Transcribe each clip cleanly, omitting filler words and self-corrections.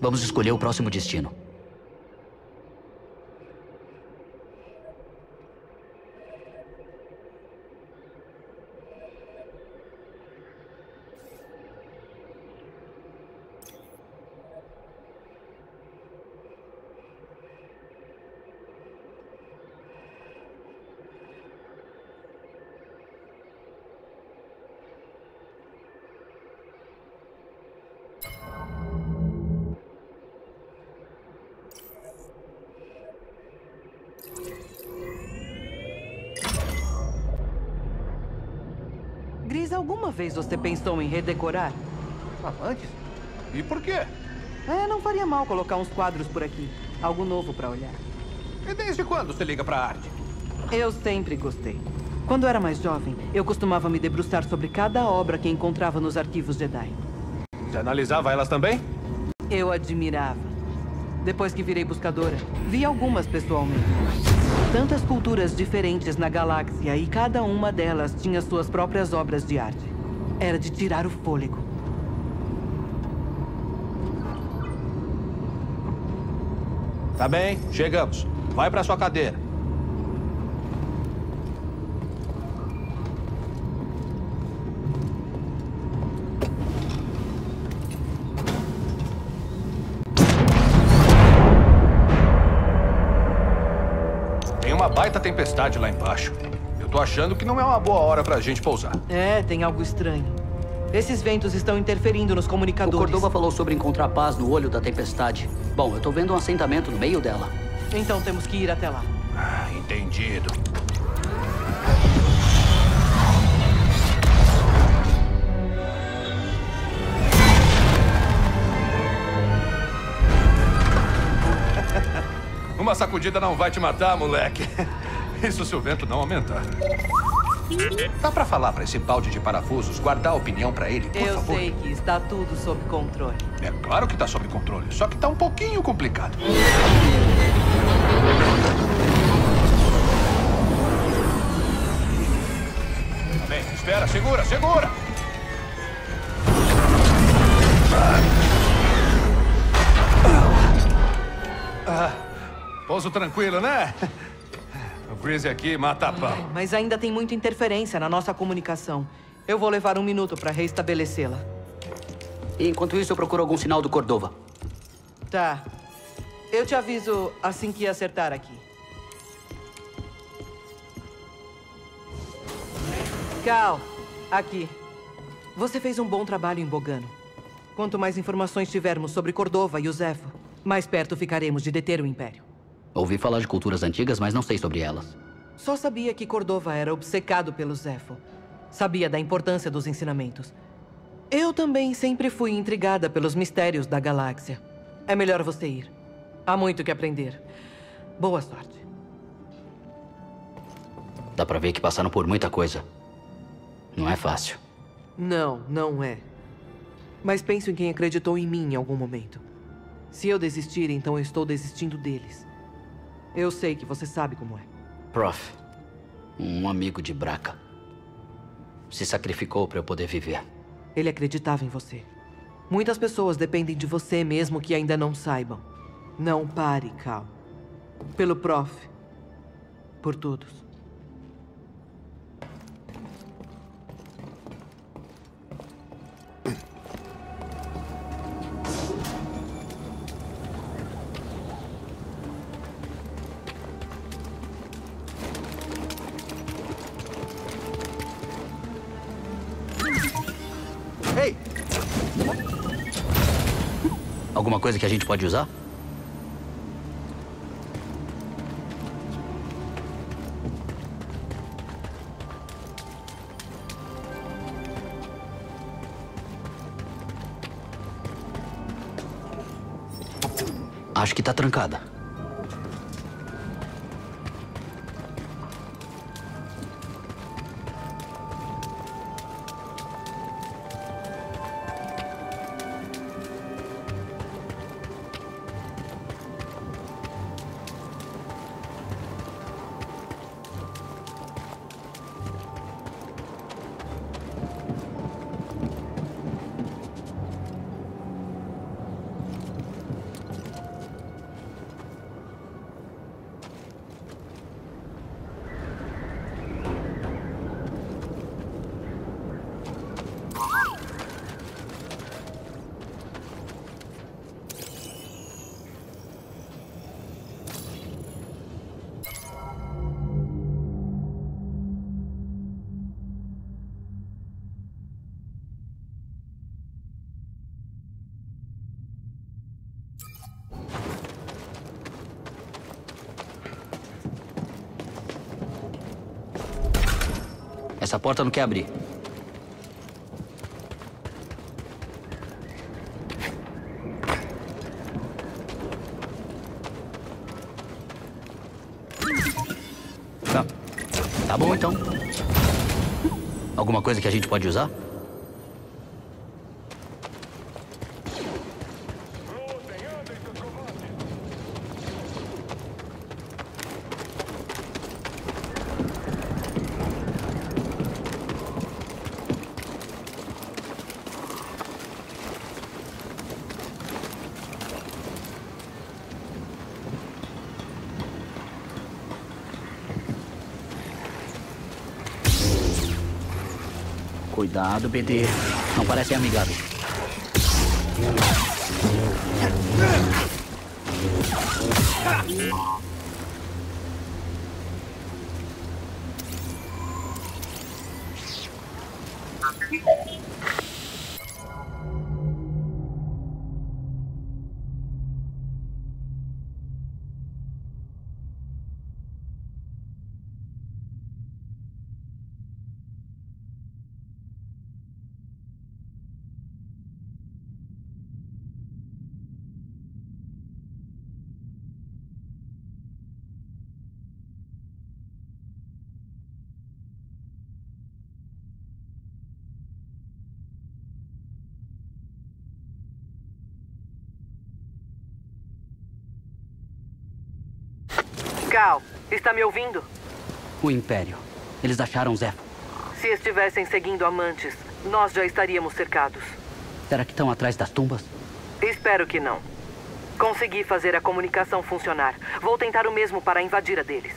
Vamos escolher o próximo destino. Alguma vez você pensou em redecorar? Ah, antes? E por quê? É, não faria mal colocar uns quadros por aqui. Algo novo pra olhar. E desde quando você liga pra arte? Eu sempre gostei. Quando era mais jovem, eu costumava me debruçar sobre cada obra que encontrava nos arquivos Jedi. Você analisava elas também? Eu admirava. Depois que virei buscadora, vi algumas pessoalmente. Tantas culturas diferentes na galáxia e cada uma delas tinha suas próprias obras de arte. Era de tirar o fôlego. Tá bem, chegamos. Vai pra sua cadeira. Baita tempestade lá embaixo. Eu tô achando que não é uma boa hora pra gente pousar. É, tem algo estranho. Esses ventos estão interferindo nos comunicadores. O Cordova falou sobre encontrar paz no olho da tempestade. Bom, eu tô vendo um assentamento no meio dela. Então temos que ir até lá. Ah, entendido. Uma sacudida não vai te matar, moleque. Isso se o vento não aumentar. Dá pra falar pra esse balde de parafusos guardar a opinião pra ele, por favor? Eu sei que está tudo sob controle. É claro que tá sob controle, só que tá um pouquinho complicado. Tá bem, espera, segura, segura! Pouso tranquilo, né? O Greasy aqui mata a pau. Mas ainda tem muita interferência na nossa comunicação. Eu vou levar um minuto pra reestabelecê-la. Enquanto isso, eu procuro algum sinal do Cordova. Tá. Eu te aviso assim que acertar aqui. Cal, aqui. Você fez um bom trabalho em Bogano. Quanto mais informações tivermos sobre Cordova e o Zeffo, mais perto ficaremos de deter o Império. Ouvi falar de culturas antigas, mas não sei sobre elas. Só sabia que Cordova era obcecado pelo Zeffo. Sabia da importância dos ensinamentos. Eu também sempre fui intrigada pelos mistérios da galáxia. É melhor você ir. Há muito que aprender. Boa sorte. Dá pra ver que passaram por muita coisa. Não é fácil. Não, não é. Mas penso em quem acreditou em mim em algum momento. Se eu desistir, então eu estou desistindo deles. Eu sei que você sabe como é. Prauf, um amigo de Bracca, se sacrificou para eu poder viver. Ele acreditava em você. Muitas pessoas dependem de você mesmo que ainda não saibam. Não pare, Cal. Pelo Prauf. Por todos. Alguma coisa que a gente pode usar? Acho que tá trancada. Essa porta não quer abrir. Tá bom, então. Alguma coisa que a gente pode usar? Cuidado, BD. Não parece amigável. Cal, está me ouvindo? O Império. Eles acharam Zeffo. Se estivessem seguindo amantes, nós já estaríamos cercados. Será que estão atrás das tumbas? Espero que não. Consegui fazer a comunicação funcionar. Vou tentar o mesmo para invadir a deles.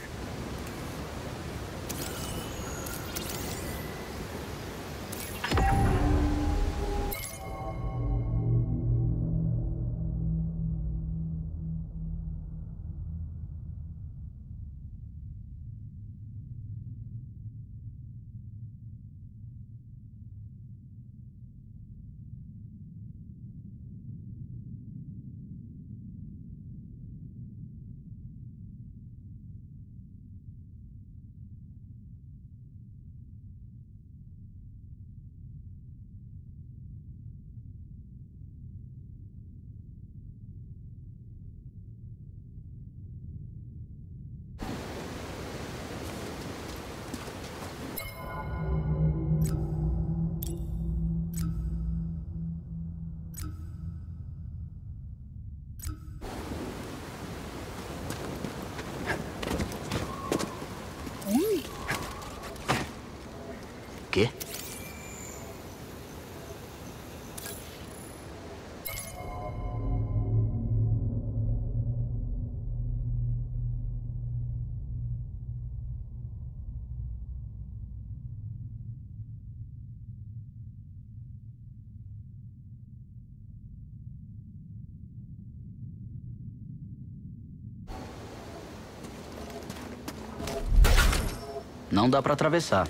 Não dá para atravessar.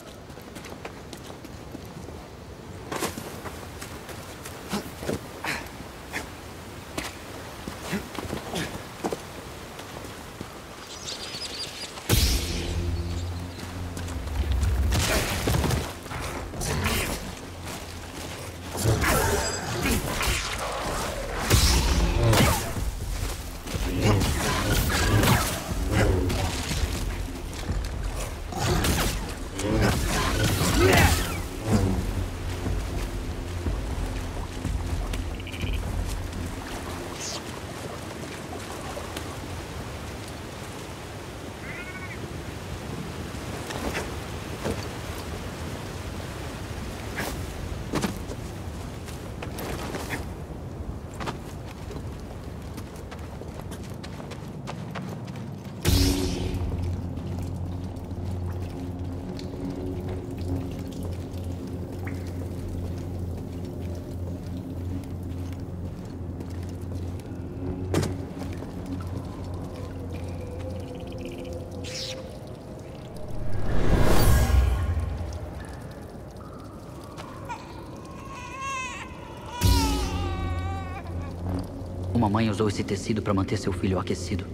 A mãe usou esse tecido para manter seu filho aquecido.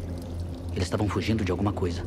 Eles estavam fugindo de alguma coisa.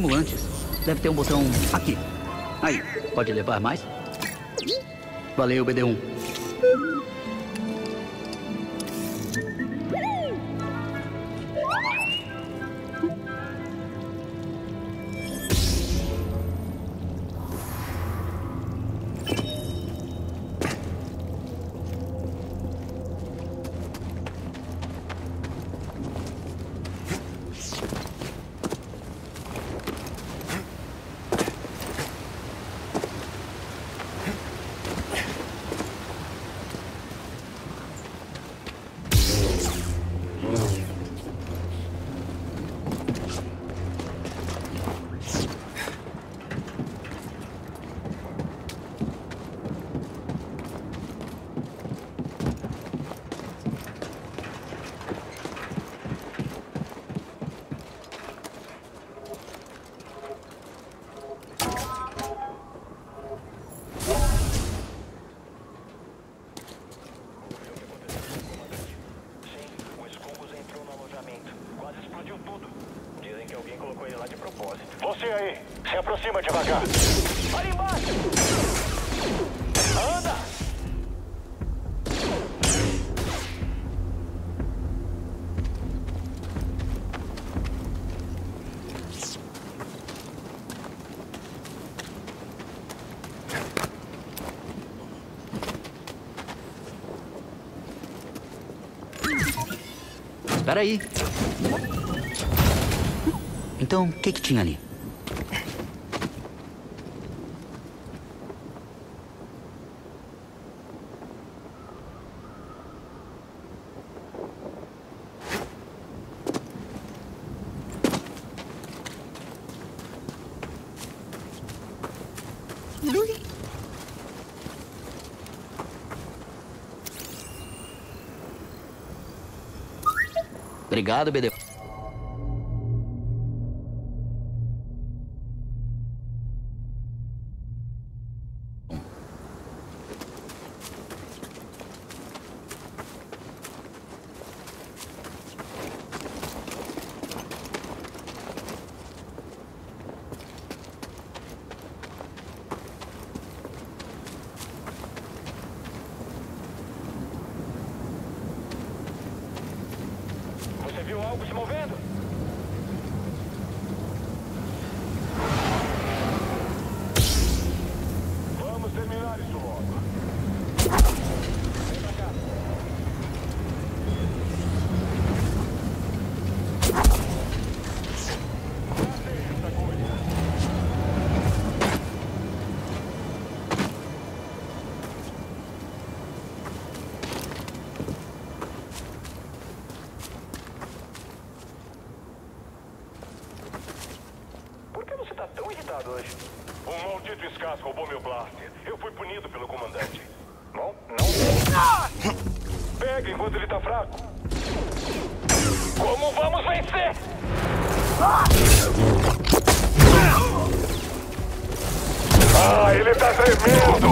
estimulantes. Deve ter um botão aqui. Aí, pode levar mais? Valeu, BD1. Aproxima devagar. Olha embaixo! Anda! Espera aí. Então, o que tinha ali? Obrigado, BD. Roubou meu blaster. Eu fui punido pelo comandante. Bom, não... Ah! Pega enquanto ele tá fraco. Como vamos vencer? Ah, ele tá tremendo!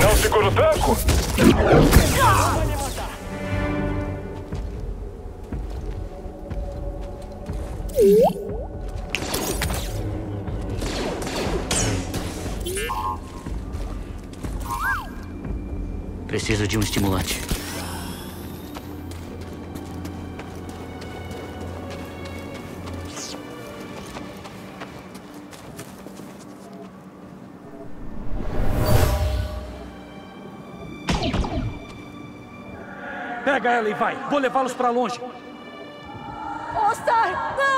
Não segura o tranco? Ah! Preciso de um estimulante. Pega ela e vai. Vou levá-los pra longe. Ostar, não!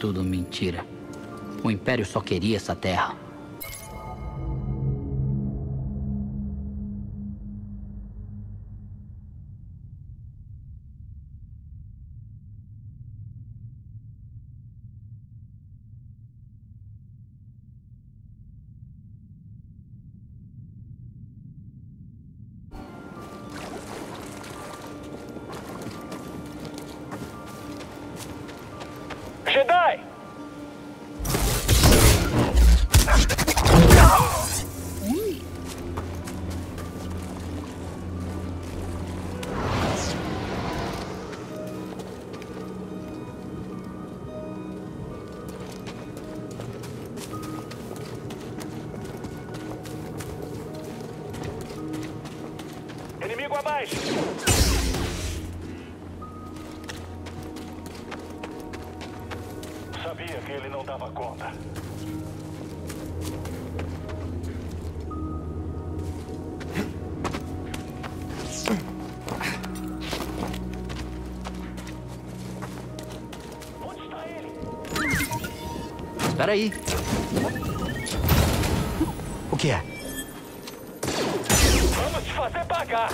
Tudo mentira. O Império só queria essa terra. atrás! Sabia que ele não dava conta. Onde está ele? Espera aí. O que é? Vamos te fazer pagar!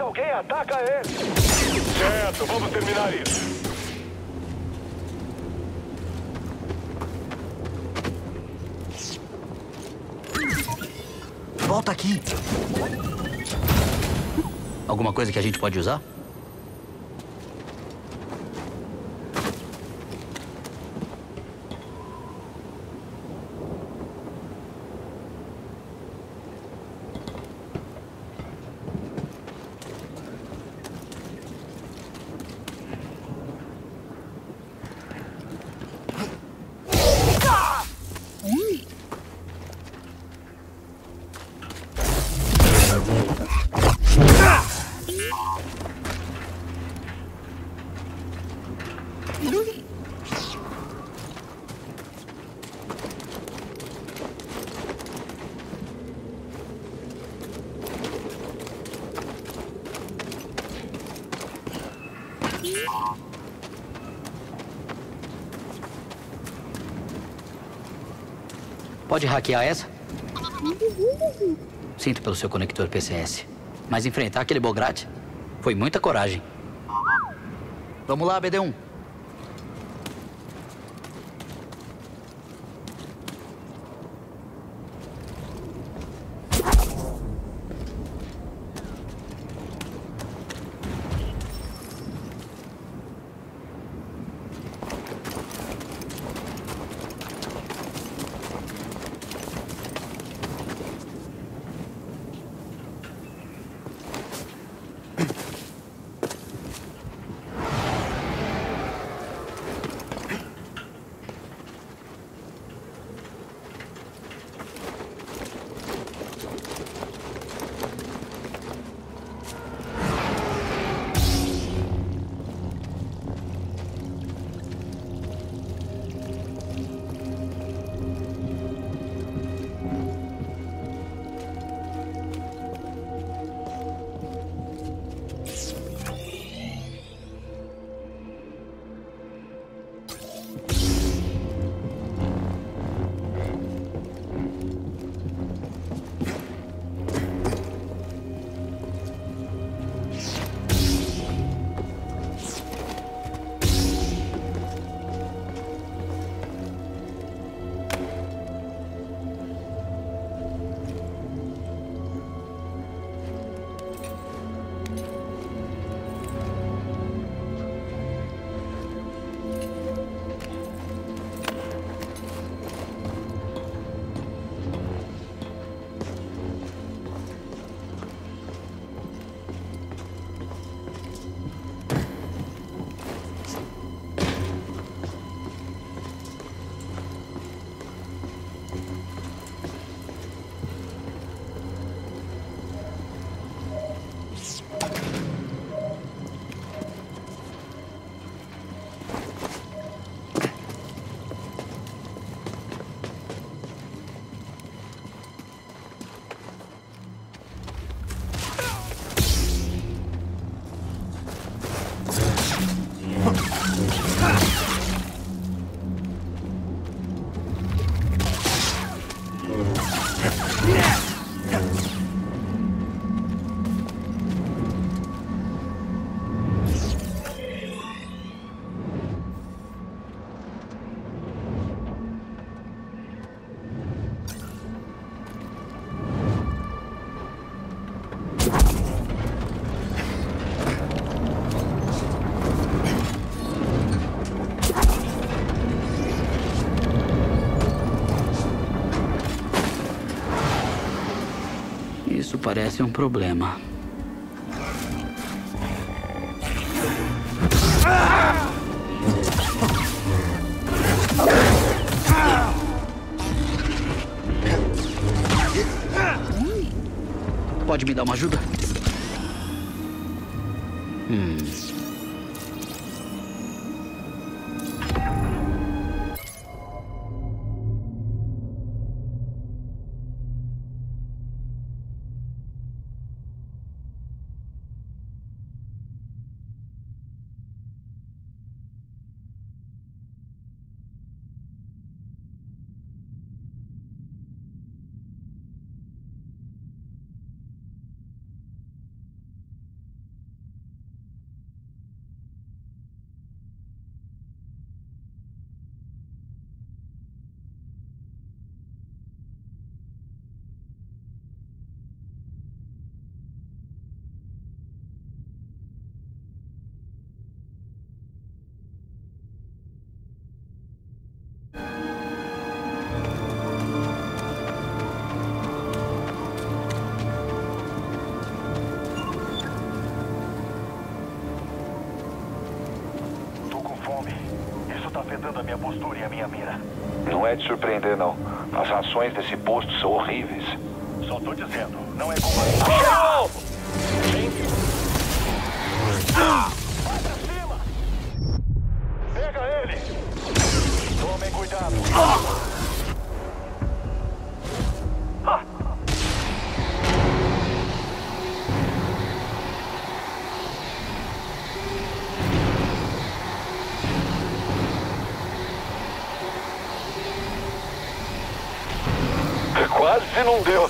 Alguém ataca ele! Certo, vamos terminar isso. Volta aqui! Alguma coisa que a gente pode usar? Pode hackear essa? Sinto pelo seu conector PCS. Mas enfrentar aquele Bograt foi muita coragem. Vamos lá, BD1. Parece um problema. Pode me dar uma ajuda? Afetando a minha postura e a minha mira. Não é de surpreender, não. As rações desse posto são horríveis. Só tô dizendo, não é culpa. Ah! Ah! Vai pra cima! Pega ele! Tomem cuidado! Quase não deu.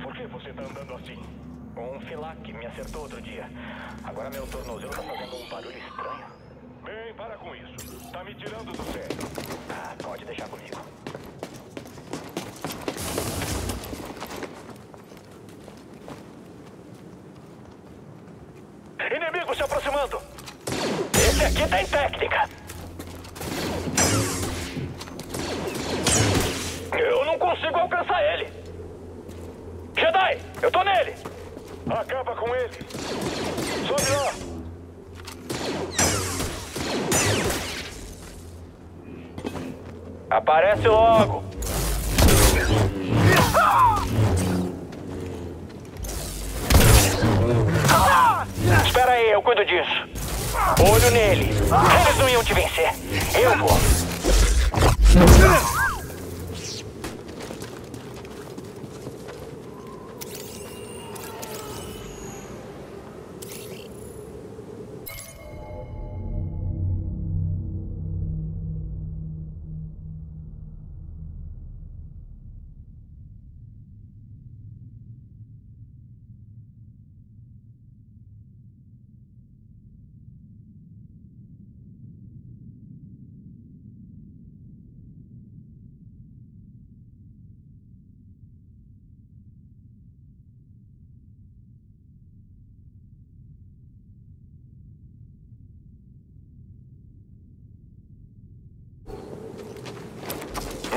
Por que você tá andando assim? Um filac me acertou outro dia. Agora meu tornozelo tá fazendo um barulho estranho. Bem, para com isso. Tá me tirando do sério. Ah, pode deixar comigo. Inimigo se aproximando! Esse aqui tem técnica! Eu não consigo alcançar ele! Jedi, eu tô nele! Acaba com ele! Sobe lá! Aparece logo! Espera aí, eu cuido disso. Olho nele. Eles não iam te vencer. Eu vou.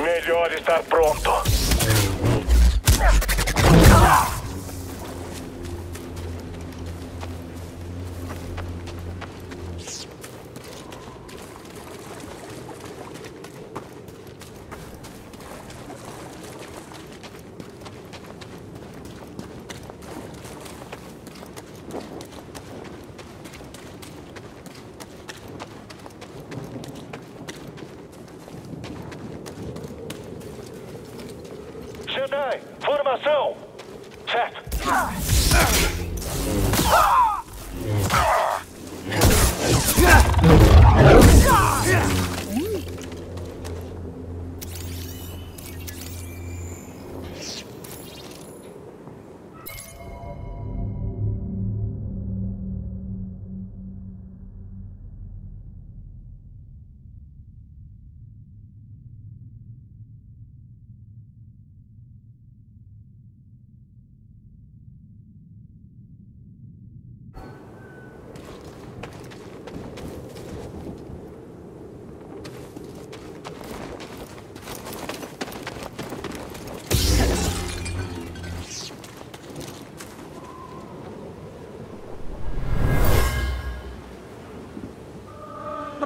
Melhor estar pronto. Atenção! Certo!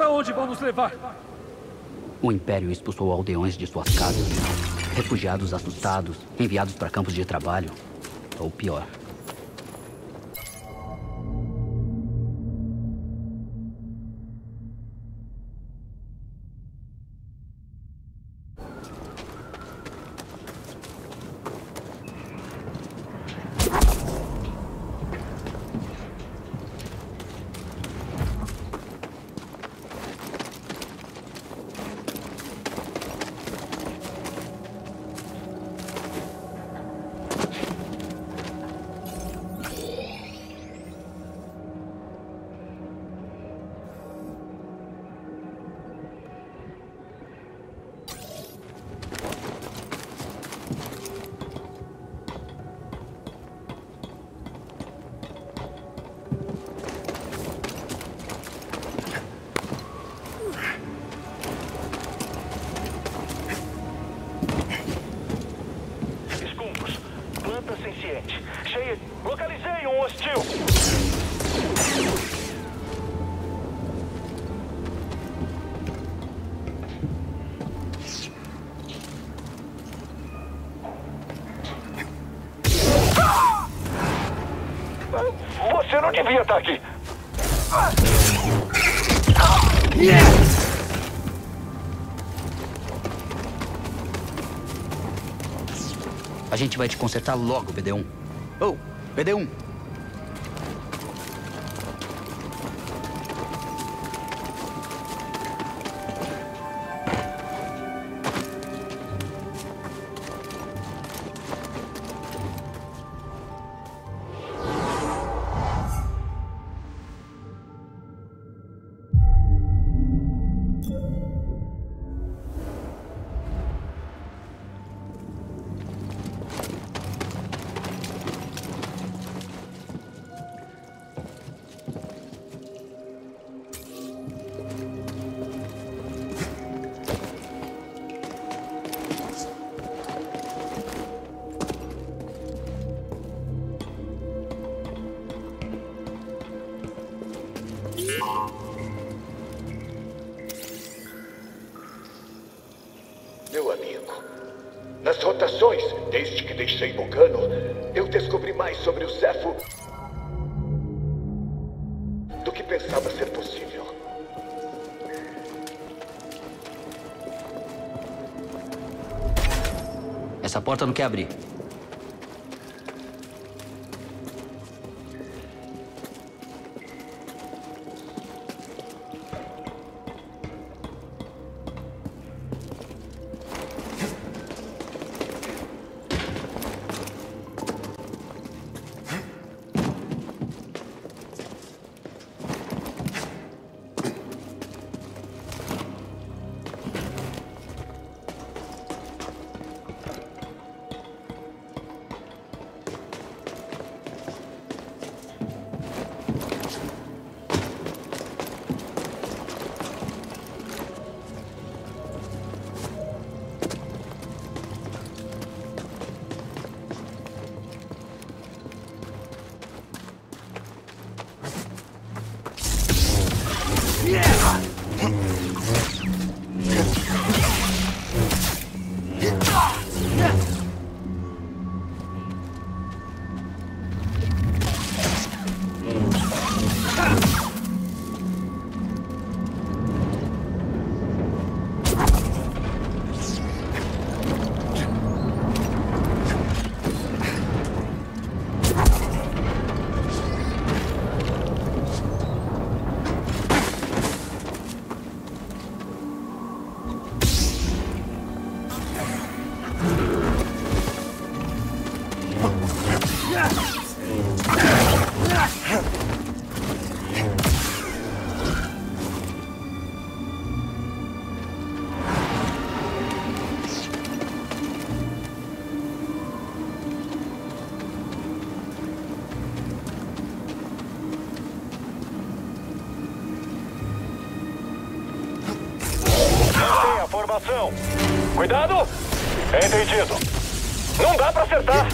Onde vão nos levar? O Império expulsou aldeões de suas casas, refugiados assustados, enviados para campos de trabalho, ou pior. A gente vai te consertar logo, BD1. Oh, BD1. Meu amigo, nas rotações, desde que deixei Bogano, eu descobri mais sobre o Zeffo do que pensava ser possível. Essa porta não quer abrir. escavação. Cuidado! Entendido. Não dá pra acertar.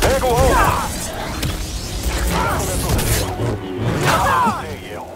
Pega o ombro. Sei eu.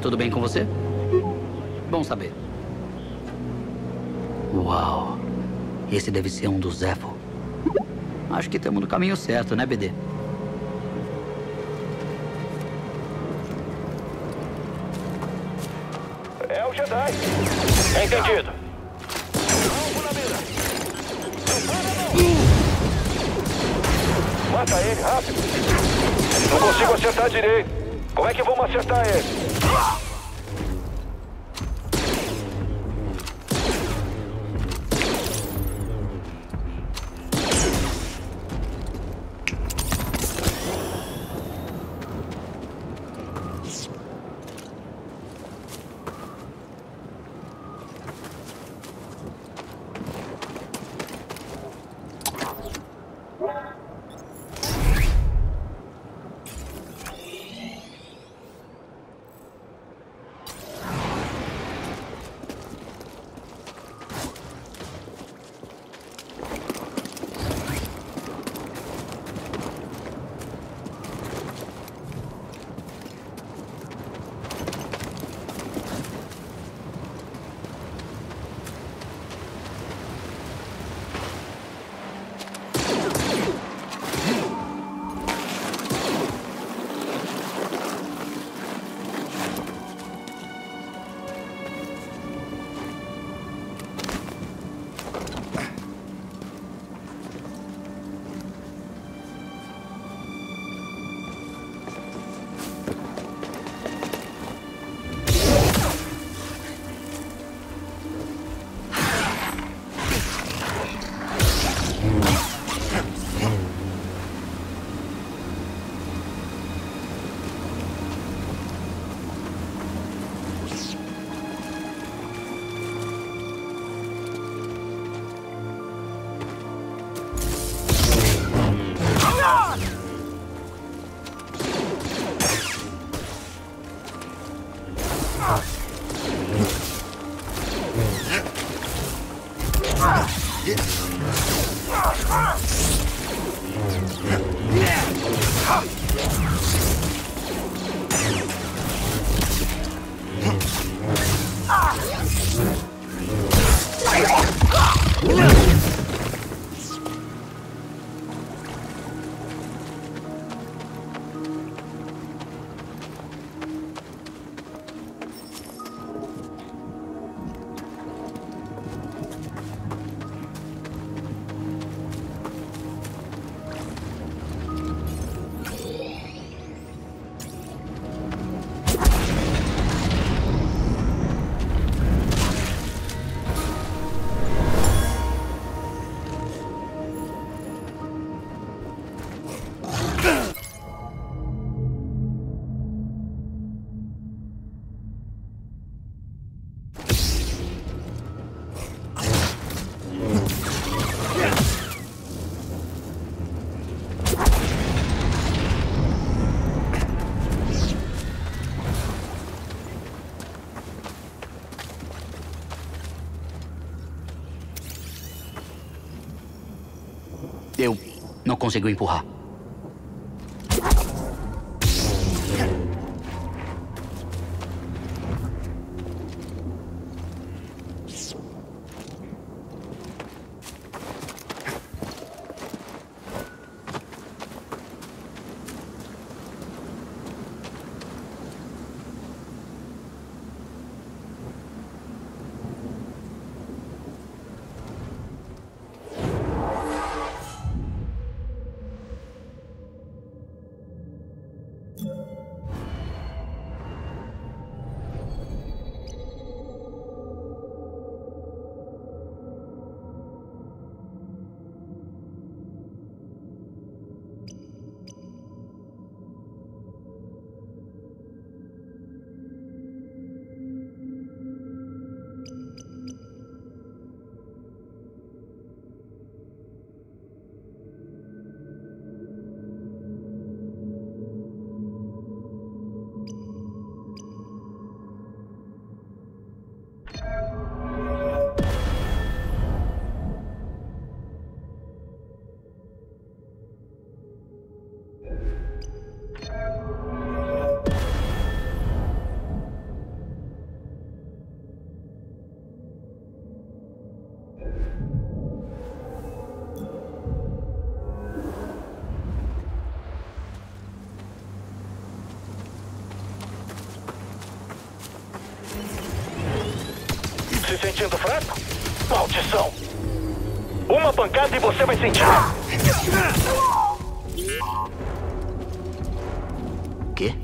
Tudo bem com você? Bom saber. Uau! Esse deve ser um do Zeffo. Acho que estamos no caminho certo, né, BD? É o Jedi. Entendido. Alvo na mira. Mata ele, rápido. Não consigo acertar direito. Como é que vamos acertar ele? Eu não consigo empurrar. Sentindo fraco? Maldição! Uma pancada e você vai sentir... Quê?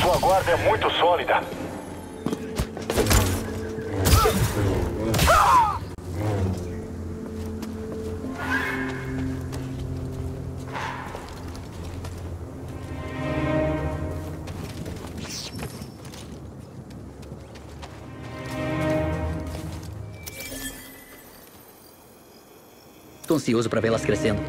Sua guarda é muito sólida. Tô ansioso para vê-las crescendo.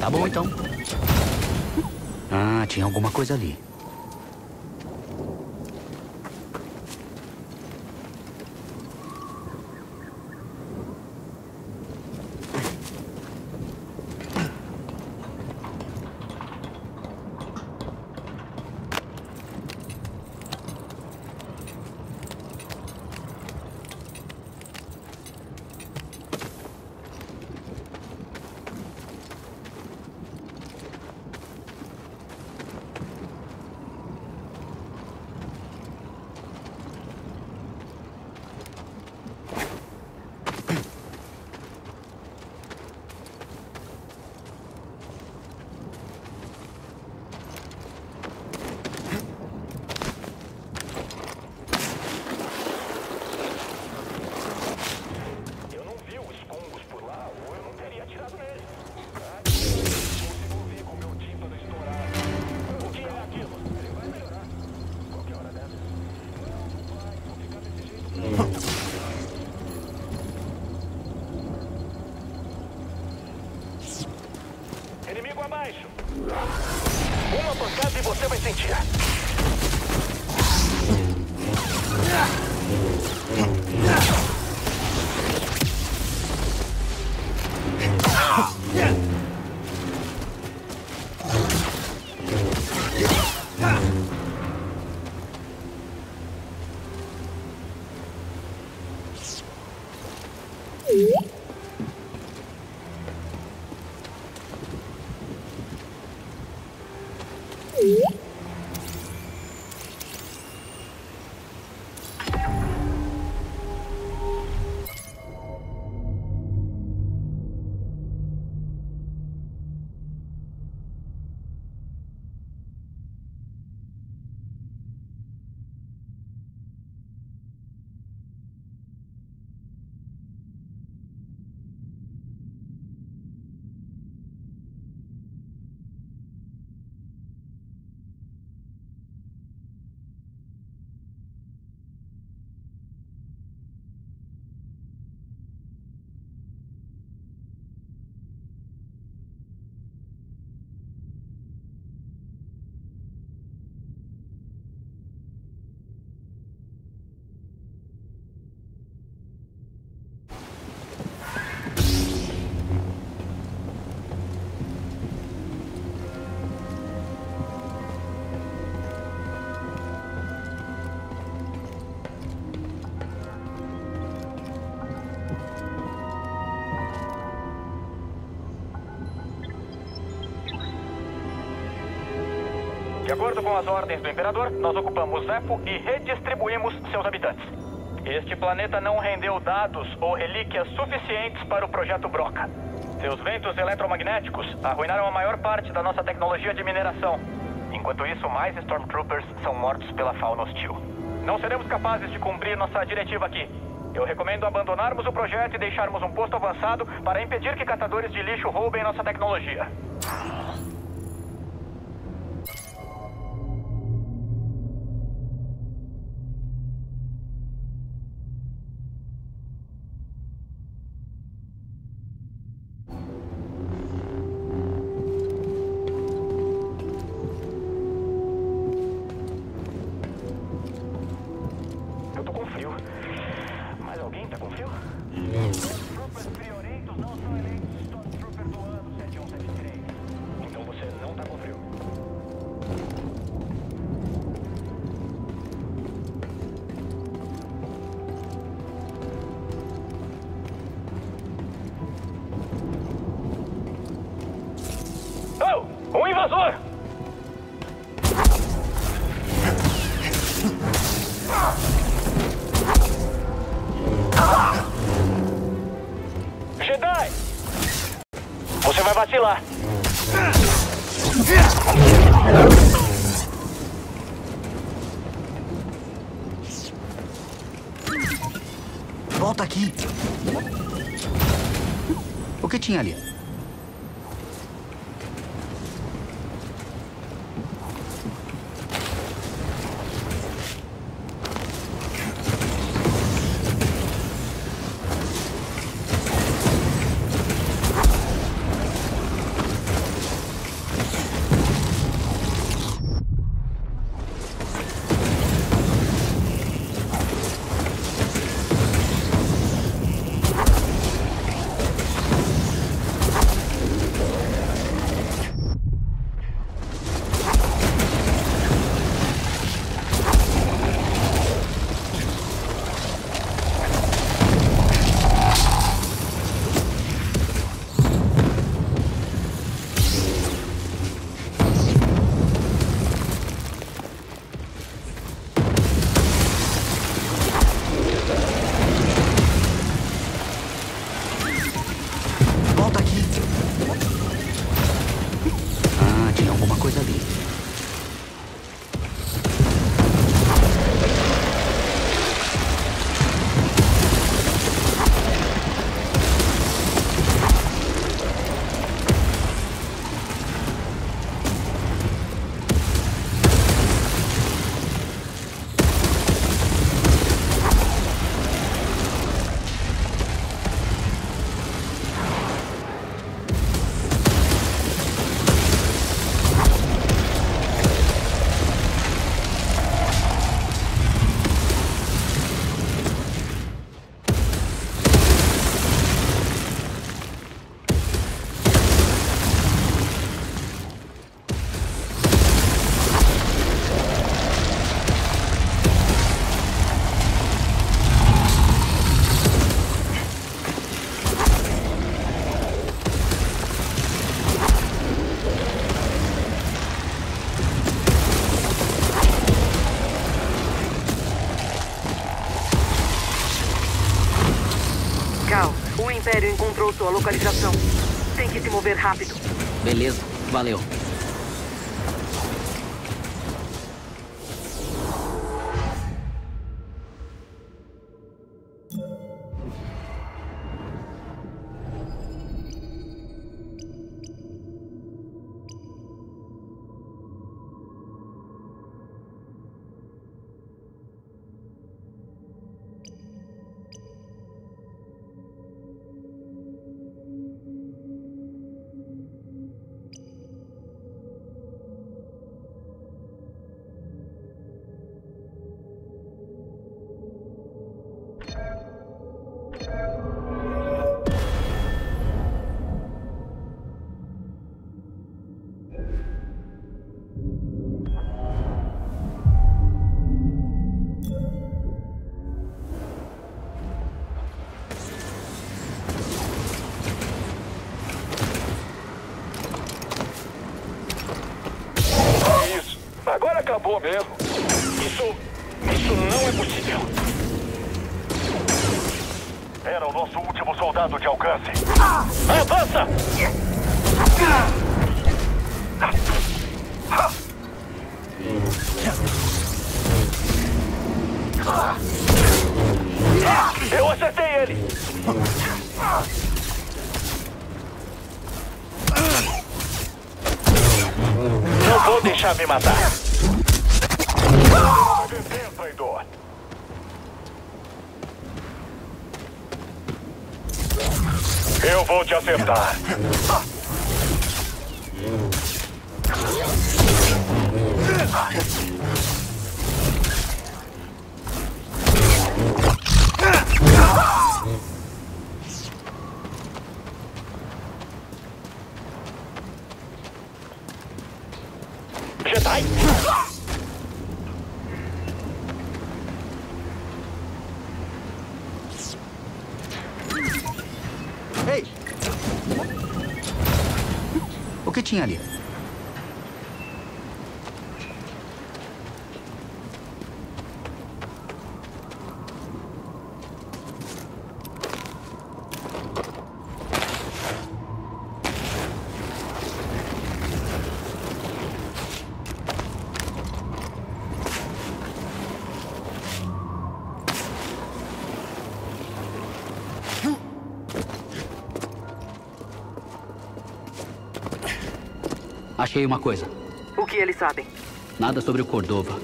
Tá bom, então. Ah, tinha alguma coisa ali. Inimigo abaixo. Uma pancada e você vai sentir. De acordo com as ordens do Imperador, nós ocupamos Zeffo e redistribuímos seus habitantes. Este planeta não rendeu dados ou relíquias suficientes para o Projeto Broca. Seus ventos eletromagnéticos arruinaram a maior parte da nossa tecnologia de mineração. Enquanto isso, mais Stormtroopers são mortos pela fauna hostil. Não seremos capazes de cumprir nossa diretiva aqui. Eu recomendo abandonarmos o projeto e deixarmos um posto avançado para impedir que catadores de lixo roubem nossa tecnologia. Jedi! Você vai vacilar. Volta aqui. O que tinha ali? Império encontrou sua localização. Tem que se mover rápido. Beleza, valeu. Acabou mesmo. Isso não é possível. Era o nosso último soldado de alcance. Avança! Eu acertei ele! Não vou deixar me matar. Eu vou te acertar. Jedi? O que tinha ali? Achei uma coisa. O que eles sabem? Nada sobre o Cordova.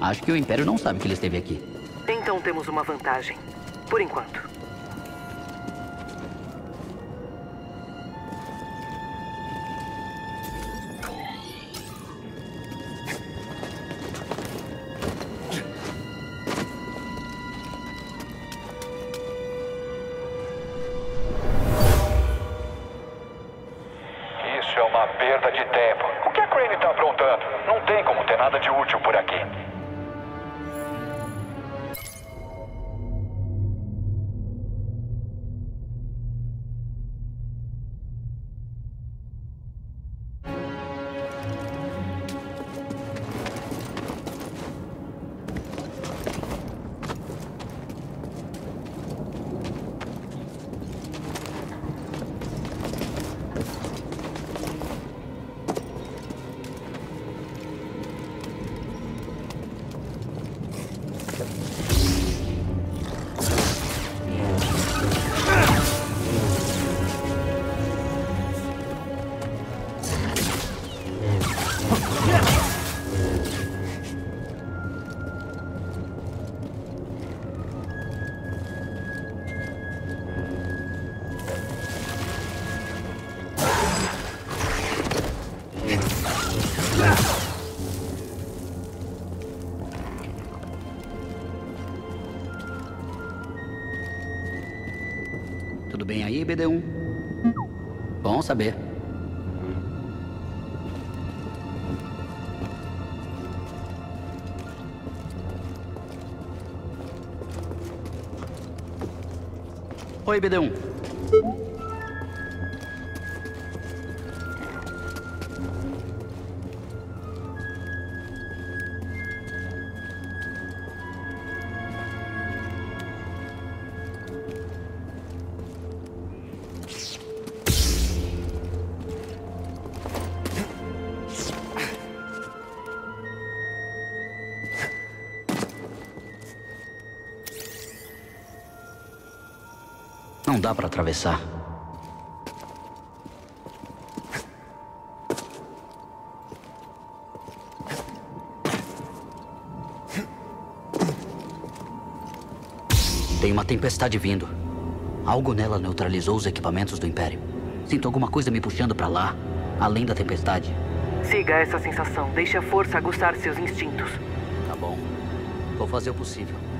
Acho que o Império não sabe que ele esteve aqui. Então temos uma vantagem. Por enquanto. BD1. Bom saber. Oi, BD1. Não dá pra atravessar. Tem uma tempestade vindo. Algo nela neutralizou os equipamentos do Império. Sinto alguma coisa me puxando pra lá, além da tempestade. Siga essa sensação. Deixe a força aguçar seus instintos. Tá bom. Vou fazer o possível.